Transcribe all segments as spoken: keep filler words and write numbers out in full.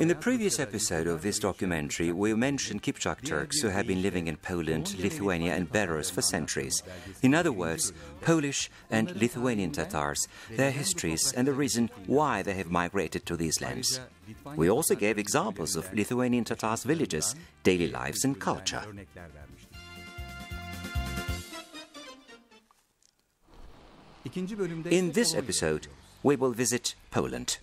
In the previous episode of this documentary, we mentioned Kipchak Turks who have been living in Poland, Lithuania and Belarus for centuries. In other words, Polish and Lithuanian Tatars, their histories and the reason why they have migrated to these lands. We also gave examples of Lithuanian Tatars' villages, daily lives and culture. In this episode, we will visit Poland.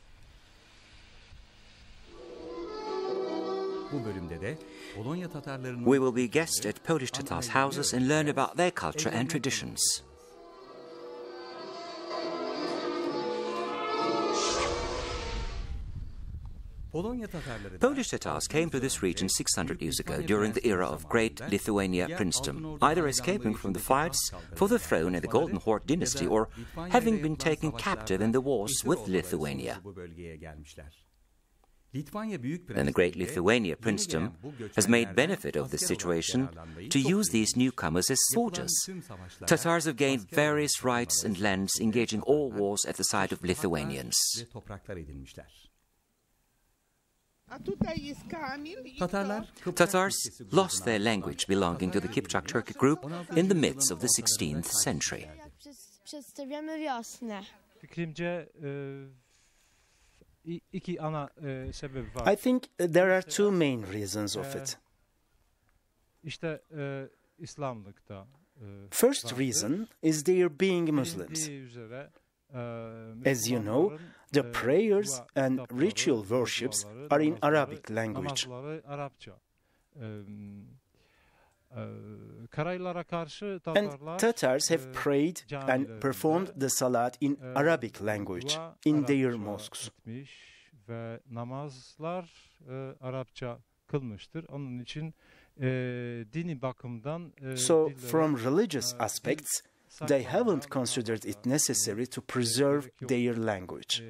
We will be guests at Polish Tatars' houses and learn about their culture and traditions. Polish Tatars came to this region six hundred years ago, during the era of Great Lithuania Princedom, either escaping from the fights for the throne in the Golden Horde dynasty or having been taken captive in the wars with Lithuania. Then the Great Lithuania Princedom has made benefit of this situation to use these newcomers as soldiers. Tatars have gained various rights and lands, engaging all wars at the side of Lithuanians. Tatars lost their language belonging to the Kipchak Turkic group in the midst of the sixteenth century. I think there are two main reasons of it. First reason is their being Muslims. As you know, the prayers and ritual worships are in Arabic language. And Tatars have prayed and performed the Salat in Arabic language, in their mosques. So, from religious aspects, they haven't considered it necessary to preserve their language.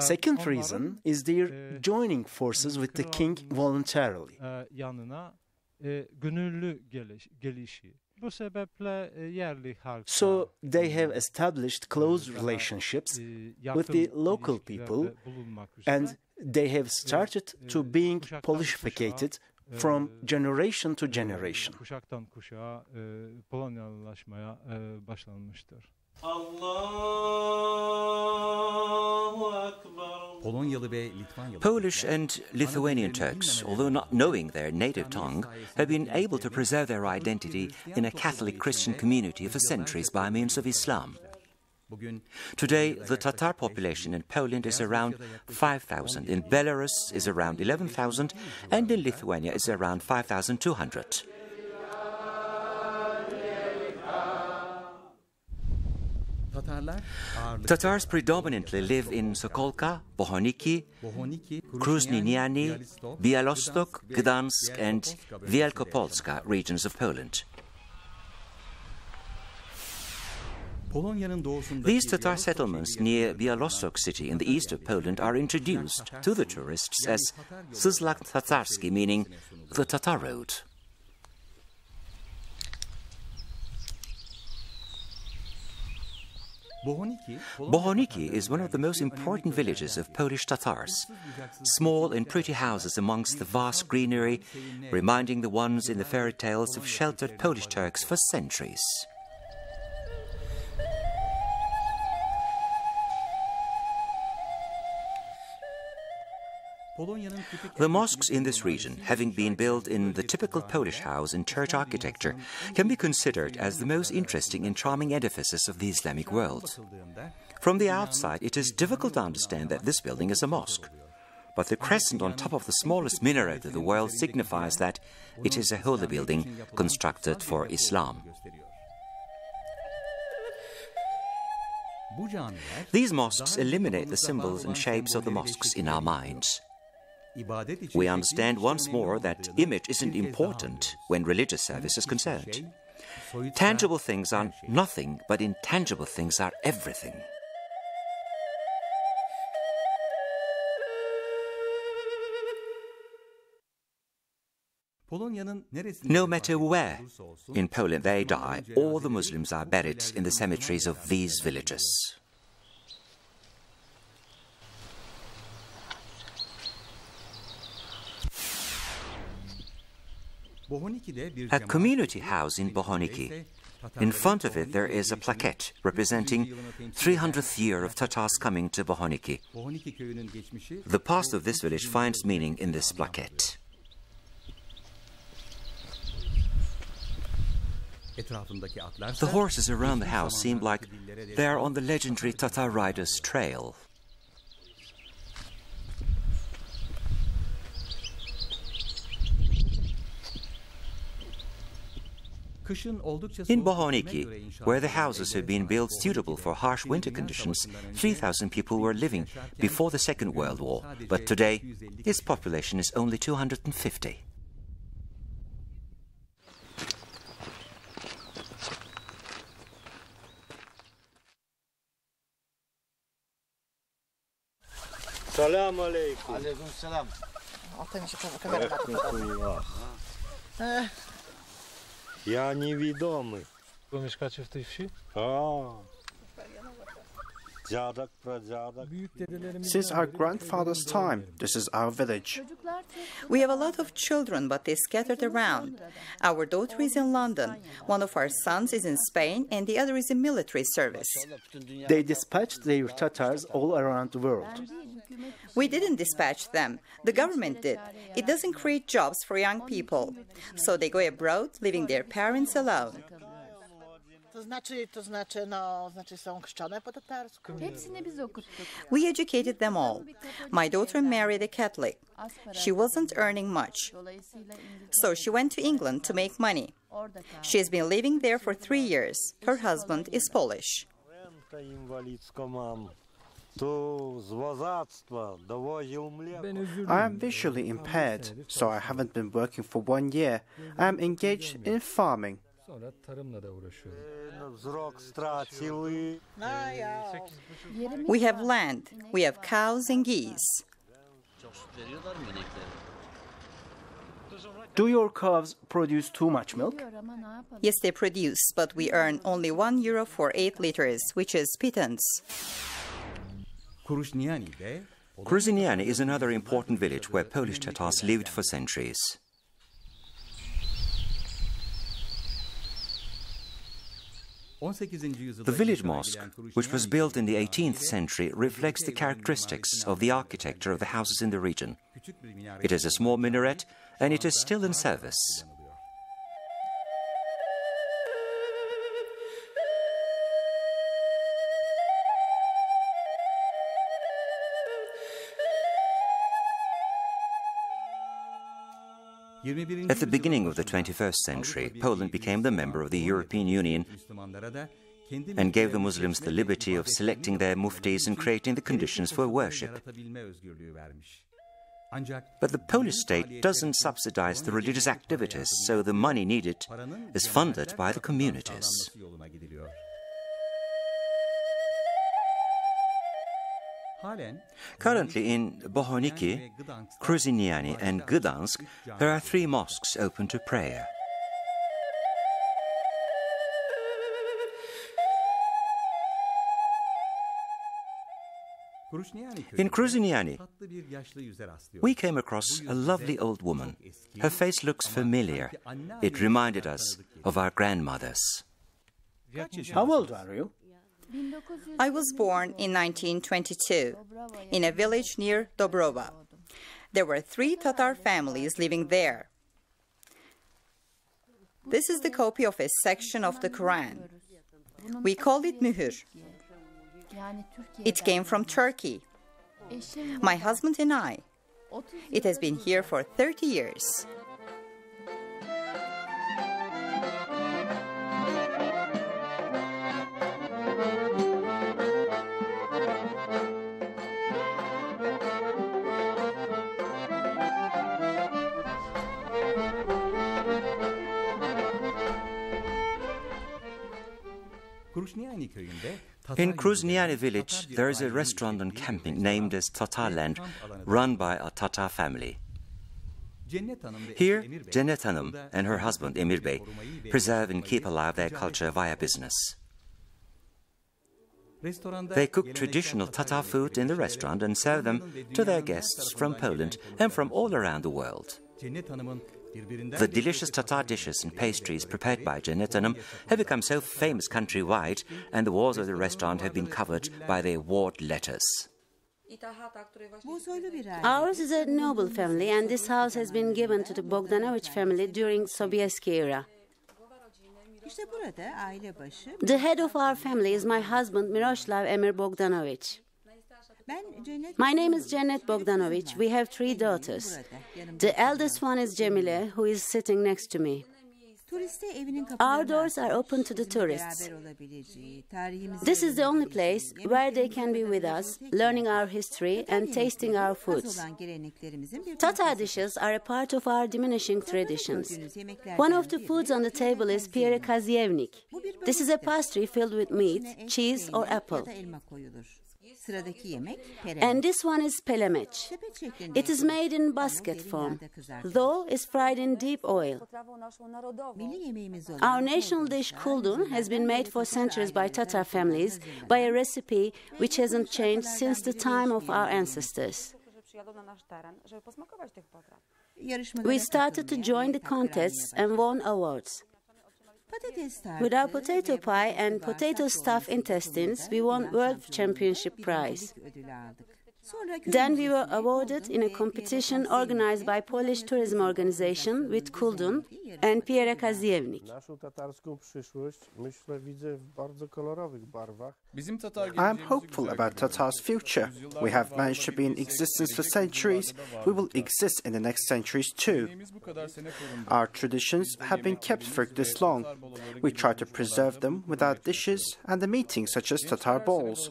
Second reason is their joining forces with the king voluntarily. So they have established close relationships with the local people and they have started to being Polishificated from generation to generation. Polish and Lithuanian Turks, although not knowing their native tongue, have been able to preserve their identity in a Catholic Christian community for centuries by means of Islam. Today, the Tatar population in Poland is around five thousand, in Belarus is around eleven thousand, and in Lithuania is around five thousand two hundred. Tatars predominantly live in Sokolka, Bohoniki, Kruszyniany, Białystok, Gdansk and Wielkopolska regions of Poland. These Tatar settlements near Białystok city in the east of Poland are introduced to the tourists as Szlak Tatarski, meaning the Tatar road. Bohoniki is one of the most important villages of Polish Tatars. Small and pretty houses amongst the vast greenery, reminding the ones in the fairy tales of sheltered Polish Turks for centuries. The mosques in this region, having been built in the typical Polish house and church architecture, can be considered as the most interesting and charming edifices of the Islamic world. From the outside, it is difficult to understand that this building is a mosque. But the crescent on top of the smallest minaret of the world signifies that it is a holy building constructed for Islam. These mosques eliminate the symbols and shapes of the mosques in our minds. We understand once more that image isn't important when religious service is concerned. Tangible things are nothing, but intangible things are everything. No matter where in Poland they die, all the Muslims are buried in the cemeteries of these villages. A community house in Bohoniki. In front of it there is a plaquette representing three hundredth year of Tatars coming to Bohoniki. The past of this village finds meaning in this plaquette. The horses around the house seem like they are on the legendary Tatar rider's trail. In Bohoniki, where the houses have been built suitable for harsh winter conditions, three thousand people were living before the Second World War, but today its population is only two hundred fifty. Salam alaikum. Alaikum salam. Ja niewidomy. Bo mieszkacie w tej wsi? Since our grandfather's time, this is our village. We have a lot of children, but they're scattered around. Our daughter is in London, one of our sons is in Spain, and the other is in military service. They dispatched their Tatars all around the world. We didn't dispatch them. The government did. It doesn't create jobs for young people. So they go abroad, leaving their parents alone. We educated them all. My daughter married a Catholic. She wasn't earning much. So she went to England to make money. She has been living there for three years. Her husband is Polish. I am visually impaired, so I haven't been working for one year. I am engaged in farming. We have land, we have cows and geese. Do your calves produce too much milk? Yes, they produce, but we earn only one euro for eight liters, which is pittance. Kruszyniany is another important village where Polish Tatars lived for centuries. The village mosque, which was built in the eighteenth century, reflects the characteristics of the architecture of the houses in the region. It is a small minaret, and it is still in service. At the beginning of the twenty-first century, Poland became a member of the European Union and gave the Muslims the liberty of selecting their muftis and creating the conditions for worship. But the Polish state doesn't subsidize the religious activities, so the money needed is funded by the communities. Currently in Bohoniki, Kruszyniany and Gdansk, there are three mosques open to prayer. In Kruszyniany, we came across a lovely old woman. Her face looks familiar. It reminded us of our grandmothers. How old are you? I was born in nineteen twenty-two, in a village near Dobrova. There were three Tatar families living there. This is the copy of a section of the Quran. We call it mühür. It came from Turkey. My husband and I. It has been here for thirty years. In Kruszyniany village, there is a restaurant and camping named as Tatarland, run by a Tatar family. Here, Cennet Hanım and her husband, Emir Bey, preserve and keep alive their culture via business. They cook traditional Tatar food in the restaurant and serve them to their guests from Poland and from all around the world. The delicious Tatar dishes and pastries prepared by Cennet Hanım have become so famous countrywide, and the walls of the restaurant have been covered by their award letters. Ours is a noble family, and this house has been given to the Bogdanovich family during Sobieski era. The head of our family is my husband, Miroslav Emir Bogdanovich. My name is Cennet Bogdanovich. We have three daughters. The eldest one is Cemile, who is sitting next to me. Our doors are open to the tourists. This is the only place where they can be with us, learning our history and tasting our foods. Tatar dishes are a part of our diminishing traditions. One of the foods on the table is Pierekaczewnik. This is a pastry filled with meat, cheese or apple. And this one is Pelemeç. It is made in basket form, though is fried in deep oil. Our national dish Kuldun has been made for centuries by Tatar families by a recipe which hasn't changed since the time of our ancestors. We started to join the contests and won awards. With our potato pie and potato stuffed intestines, we won World Championship prize. Then we were awarded in a competition organized by Polish Tourism Organization with Kuldun and Pierekaczewnik. I am hopeful about Tatar's future. We have managed to be in existence for centuries. We will exist in the next centuries too. Our traditions have been kept for this long. We try to preserve them with our dishes and the meetings such as Tatar balls.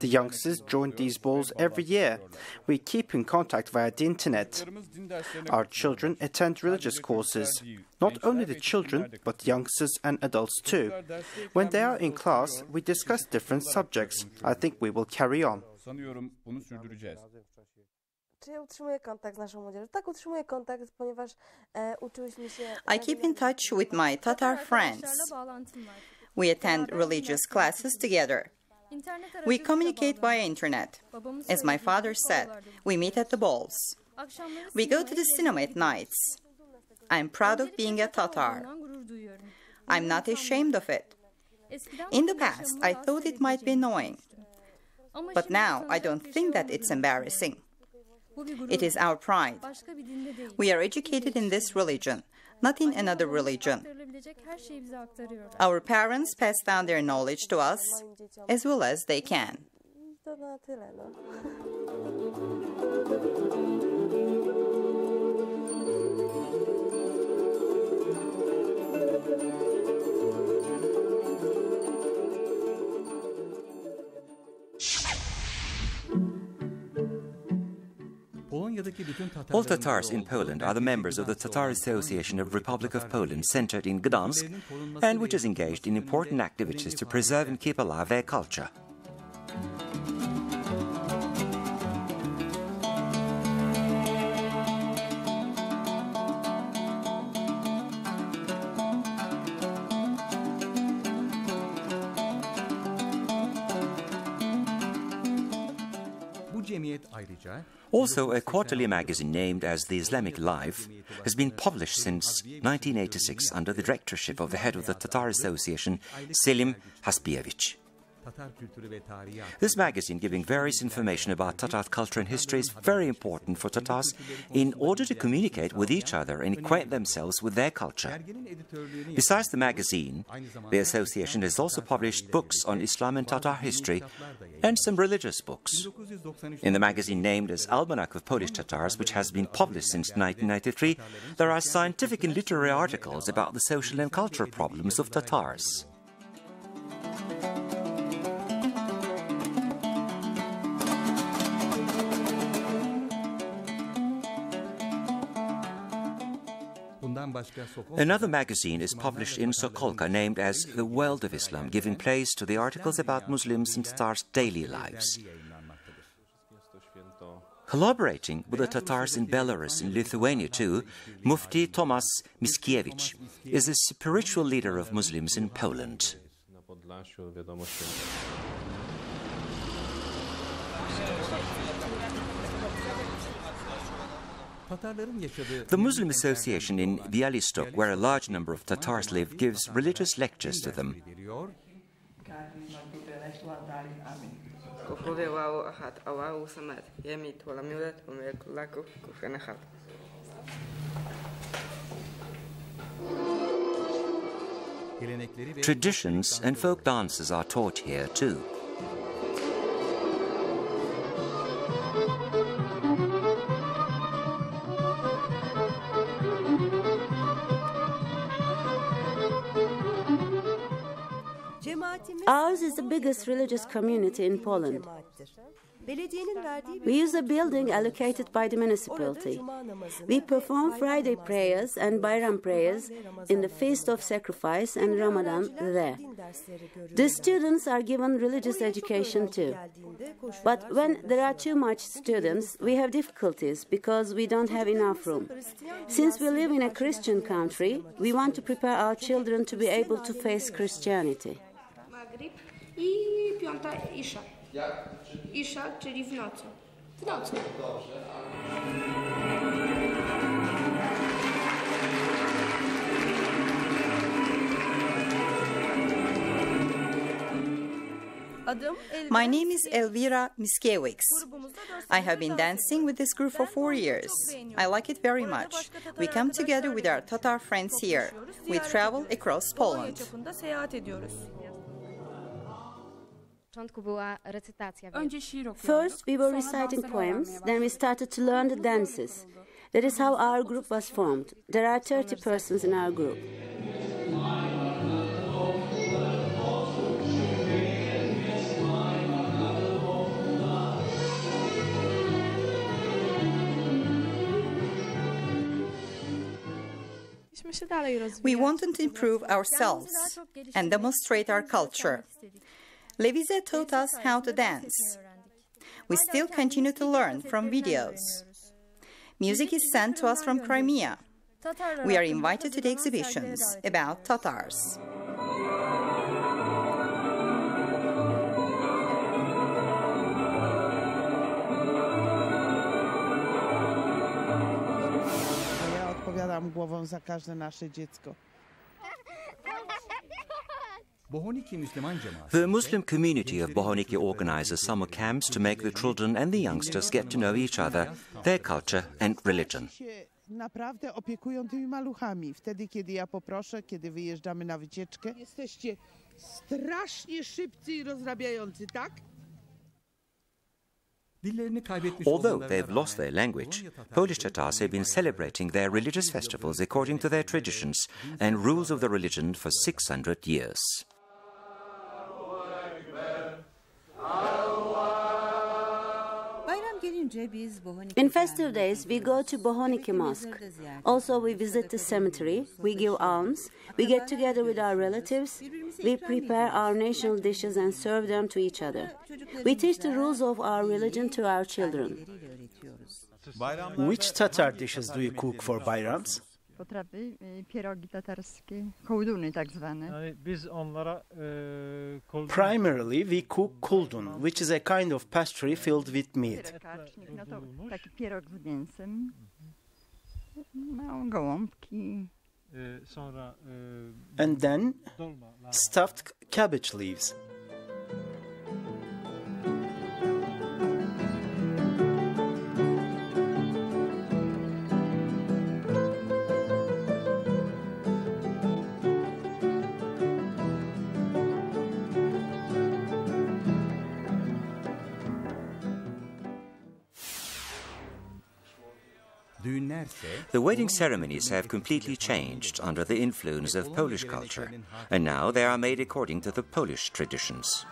The youngsters joined these balls every year. We keep in contact via the internet. Our children attend religious courses. Not only the children, but youngsters and adults too. When they are in class, we discuss different subjects. I think we will carry on. I keep in touch with my Tatar friends. We attend religious classes together. We communicate via internet. As my father said, we meet at the balls. We go to the cinema at nights. I'm proud of being a Tatar. I'm not ashamed of it. In the past, I thought it might be annoying. But now, I don't think that it's embarrassing. It is our pride. We are educated in this religion, not in another religion. Our parents pass down their knowledge to us as well as they can. All Tatars in Poland are the members of the Tatar Association of Republic of Poland, centered in Gdansk, and which is engaged in important activities to preserve and keep alive their culture. Also, a quarterly magazine named as The Islamic Life has been published since nineteen eighty-six under the directorship of the head of the Tatar Association, Selim Hasbiyevich. This magazine, giving various information about Tatar culture and history, is very important for Tatars in order to communicate with each other and acquaint themselves with their culture. Besides the magazine, the association has also published books on Islam and Tatar history and some religious books. In the magazine named as Almanac of Polish Tatars, which has been published since nineteen ninety-three, there are scientific and literary articles about the social and cultural problems of Tatars. Another magazine is published in Sokolka named as The World of Islam, giving place to the articles about Muslims and Tatars' daily lives. Collaborating with the Tatars in Belarus and Lithuania too, Mufti Tomasz Miskiewicz is a spiritual leader of Muslims in Poland. The Muslim Association in Białystok, where a large number of Tatars live, gives religious lectures to them. Traditions and folk dances are taught here too. Ours is the biggest religious community in Poland. We use a building allocated by the municipality. We perform Friday prayers and Bayram prayers in the Feast of Sacrifice and Ramadan there. The students are given religious education too. But when there are too much students, we have difficulties because we don't have enough room. Since we live in a Christian country, we want to prepare our children to be able to face Christianity. My name is Elvira Miskiewicz. I have been dancing with this group for four years. I like it very much. We come together with our Tatar friends here. We travel across Poland. First, we were reciting poems, then we started to learn the dances. That is how our group was formed. There are thirty persons in our group. We wanted to improve ourselves and demonstrate our culture. Levize taught us how to dance. We still continue to learn from videos. Music is sent to us from Crimea. We are invited to the exhibitions about Tatars. Ja odpowiadam głową za każde nasze dziecko. The Muslim community of Bohoniki organizes summer camps to make the children and the youngsters get to know each other, their culture and religion. Naprawdę opiekują tymi maluchami. Wtedy, kiedy ja poproszę, kiedy wyjeżdżamy na wycieczkę. Jesteście strasznie szybcy I rozrabiający, tak? Although they have lost their language, Polish Tatars have been celebrating their religious festivals according to their traditions and rules of the religion for six hundred years. In festive days, we go to Bohoniki Mosque. Also, we visit the cemetery, we give alms, we get together with our relatives, we prepare our national dishes and serve them to each other. We teach the rules of our religion to our children. Which Tatar dishes do you cook for Bayrams? Potrawy, pierogi tatarskie, kołduny tak zwane. Primarily we cook kuldun, which is a kind of pastry filled with meat. No to taki pierog z mięsem. No, gołąbki. And then stuffed cabbage leaves. The wedding ceremonies have completely changed under the influence of Polish culture, and now they are made according to the Polish traditions.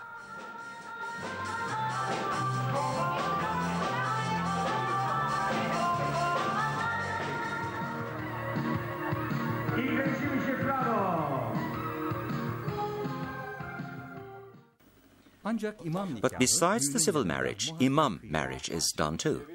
But besides the civil marriage, imam marriage is done too.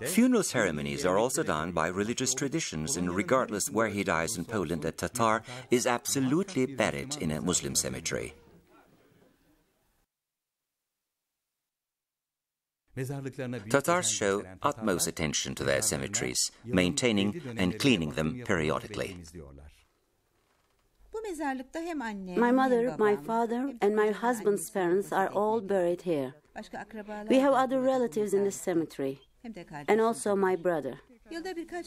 Funeral ceremonies are also done by religious traditions, and regardless where he dies in Poland, a Tatar is absolutely buried in a Muslim cemetery. Tatars show utmost attention to their cemeteries, maintaining and cleaning them periodically. My mother, my father, and my husband's parents are all buried here. We have other relatives in this cemetery, and also my brother.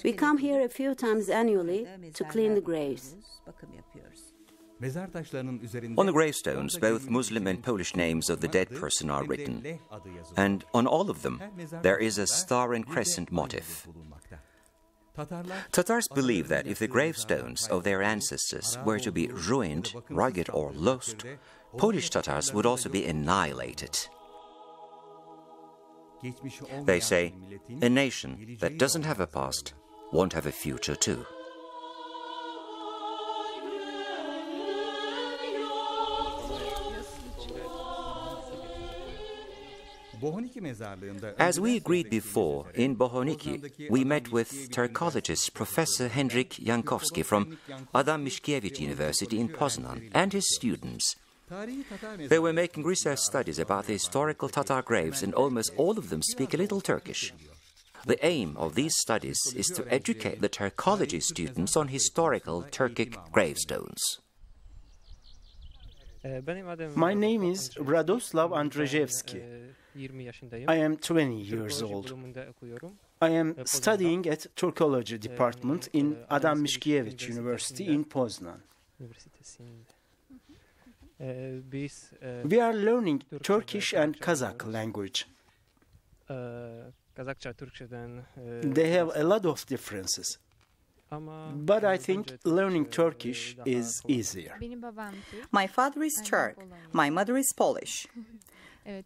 We come here a few times annually to clean the graves. On the gravestones, both Muslim and Polish names of the dead person are written, and on all of them there is a star and crescent motif. Tatars believe that if the gravestones of their ancestors were to be ruined, ragged or lost, Polish Tatars would also be annihilated. They say, a nation that doesn't have a past won't have a future too. As we agreed before, in Bohoniki, we met with Turcologist Professor Henryk Jankowski from Adam Mickiewicz University in Poznan and his students. They were making research studies about the historical Tatar graves, and almost all of them speak a little Turkish. The aim of these studies is to educate the Turcology students on historical Turkic gravestones. My name is Radoslav Andrzejewski. I am twenty years old. I am studying at Turcology department in Adam Mickiewicz University in Poznan. We are learning Turkish and Kazakh language. They have a lot of differences. But I think learning Turkish is easier. My father is Turk, my mother is Polish.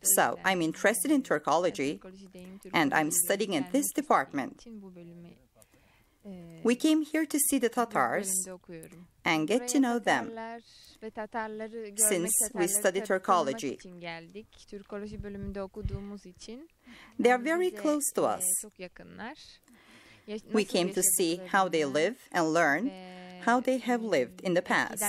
So, I'm interested in Turcology, and I'm studying in this department. We came here to see the Tatars and get to know them, since we study Turcology. They are very close to us. We came to see how they live and learn how they have lived in the past.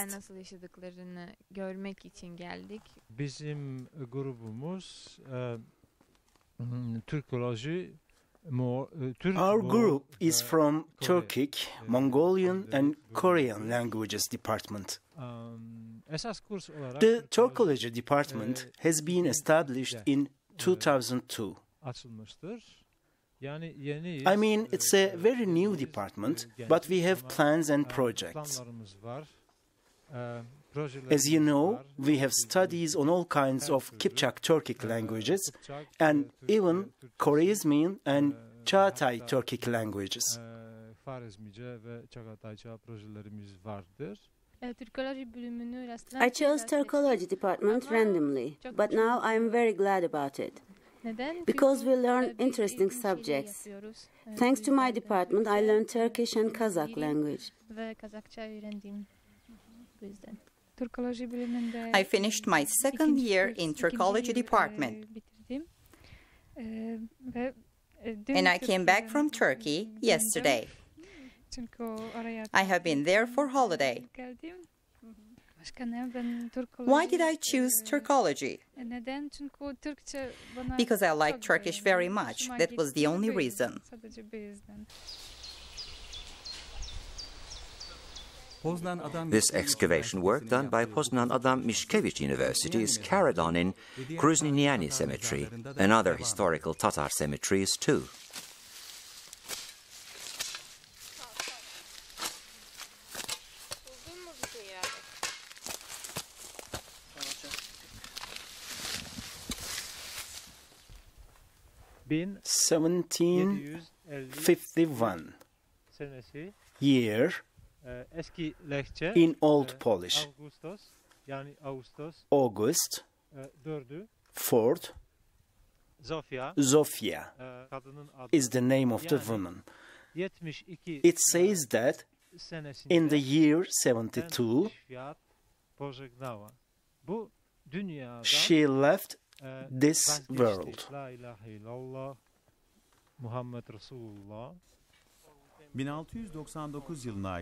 Our group is from Turkic, Mongolian and Korean languages department. The Turcology department has been established in two thousand two. I mean, it's a very new department, but we have plans and projects. As you know, we have studies on all kinds of Kipchak Turkic languages and even Koreizmin and Çağatay Turkic languages. I chose Turcology department randomly, but now I am very glad about it. Because we learn interesting subjects. Thanks to my department, I learned Turkish and Kazakh language. I finished my second year in Turcology department. And I came back from Turkey yesterday. I have been there for holiday. Why did I choose Turcology? Because I like Turkish very much. That was the only reason. This excavation work done by Poznan Adam Mickiewicz University is carried on in Kruszyniany cemetery and other historical Tatar cemeteries too. seventeen fifty-one year in Old Polish, August fourth, Zofia is the name of the woman. It says that in the year seventy-two, she left this world.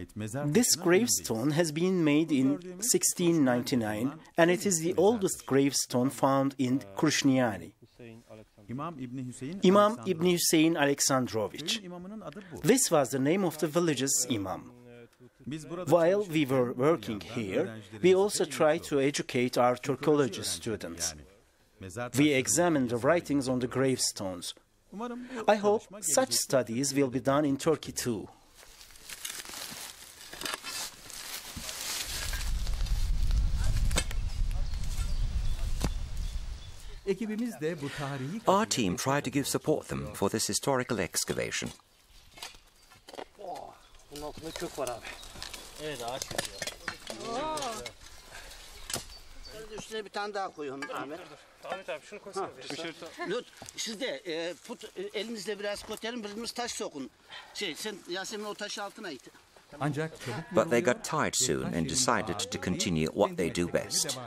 This gravestone has been made in sixteen ninety-nine, and it is the oldest gravestone found in Kruszyniany. Imam Ibn Hüseyin Alexandrovich. This was the name of the village's imam. While we were working here, we also tried to educate our Turkology students. We examined the writings on the gravestones. I hope such studies will be done in Turkey too. Our team tried to give support them for this historical excavation. But they got tired soon and decided to continue what they do best.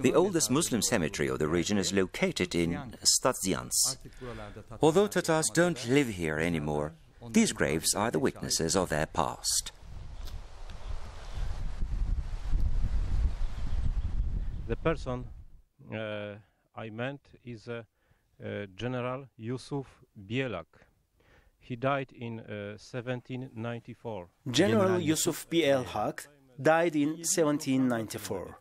The oldest Muslim cemetery of the region is located in Stadzians. Although Tatars don't live here anymore, these graves are the witnesses of their past. The person uh, I met is uh, uh, General Yusuf Bielak. He died in uh, seventeen ninety-four. General Yusuf Bielak died in seventeen ninety-four.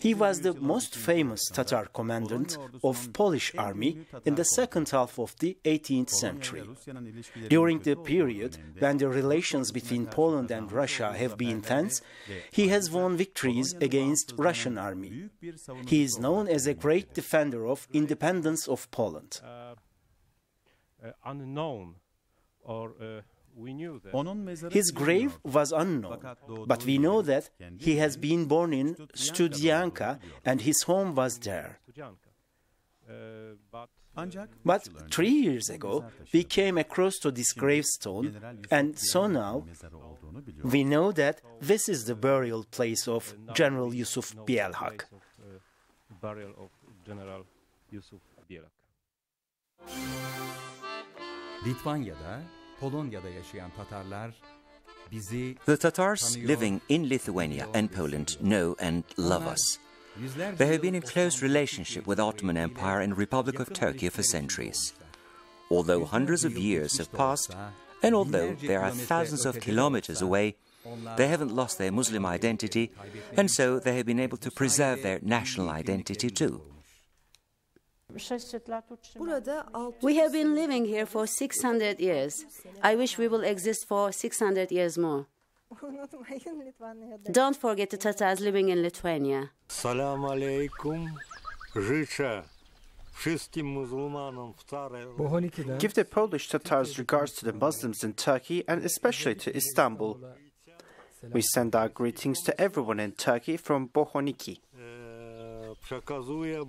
He was the most famous Tatar commandant of Polish army in the second half of the eighteenth century. During the period when the relations between Poland and Russia have been tense, he has won victories against Russian army. He is known as a great defender of independence of Poland. Uh, unknown, or uh, we knew that. His grave was unknown, but we know that he has been born in Studianka and his home was there. But three years ago, we came across to this gravestone, and so now we know that this is the burial place of General Yusuf Bielak. Burial of General Yusuf Bielak. The Tatars living in Lithuania and Poland know and love us. They have been in close relationship with Ottoman Empire and Republic of Turkey for centuries. Although hundreds of years have passed, and although they are thousands of kilometers away, they haven't lost their Muslim identity, and so they have been able to preserve their national identity too. We have been living here for six hundred years. I wish we will exist for six hundred years more. Don't forget the Tatars living in Lithuania. Salam alaikum. Give the Polish Tatars regards to the Muslims in Turkey and especially to Istanbul. We send our greetings to everyone in Turkey from Bohoniki. Lithuanian,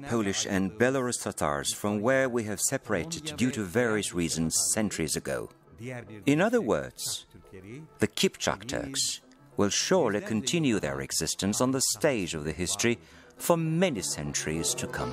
Polish and Belarus Tatars, from where we have separated due to various reasons centuries ago. In other words, the Kipchak Turks will surely continue their existence on the stage of the history for many centuries to come.